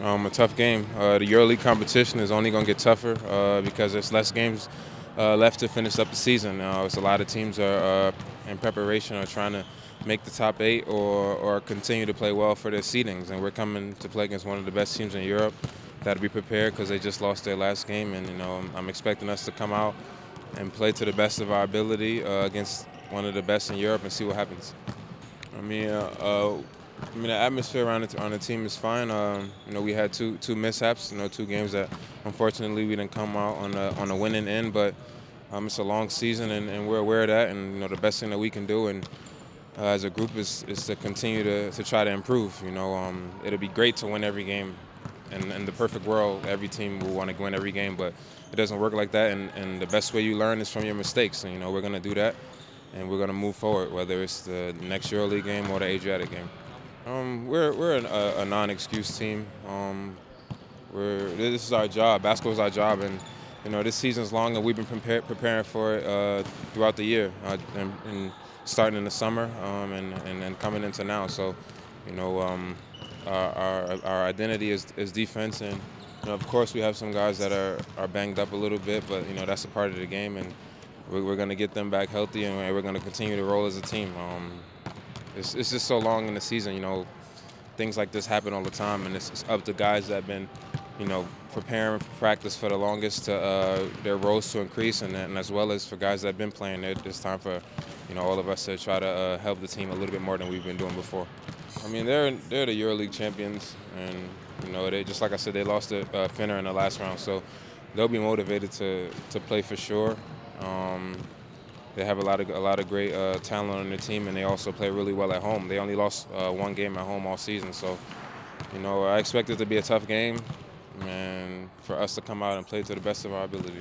a tough game. The EuroLeague competition is only going to get tougher because there's less games left to finish up the season. It's a lot of teams are in preparation or trying to make the top 8 or continue to play well for their seedings. And we're coming to play against one of the best teams in Europe that'll be prepared because they just lost their last game. And, you know, I'm expecting us to come out and play to the best of our ability against one of the best in Europe and see what happens. I mean, the atmosphere around on the team is fine. You know, we had two mishaps. You know, two games that unfortunately we didn't come out on a winning end. But it's a long season, and we're aware of that. And you know, the best thing that we can do and as a group is to continue to try to improve. You know, it'll be great to win every game. In the perfect world, every team will want to win every game, but it doesn't work like that. And the best way you learn is from your mistakes. And you know, we're going to do that, and we're going to move forward, whether it's the next EuroLeague game or the Adriatic game. We're a non-excuse team. This is our job. Basketball is our job, and you know this season's long, and we've been preparing for it throughout the year, and starting in the summer and coming into now. So, you know, our identity is defense, and you know, of course we have some guys that are banged up a little bit, but you know that's a part of the game, and we're going to get them back healthy, and we're going to continue to roll as a team. It's just so long in the season, you know, things like this happen all the time, and it's up to guys that have been, you know, preparing for practice for the longest to their roles to increase, and as well as for guys that have been playing, it's time for, you know, all of us to try to help the team a little bit more than we've been doing before. I mean, they're the EuroLeague champions, and you know, they just like I said, they lost to Fener in the last round, so they'll be motivated to play for sure. They have a lot of great talent on their team, and they also play really well at home. They only lost one game at home all season, so you know I expect it to be a tough game, and for us to come out and play to the best of our ability.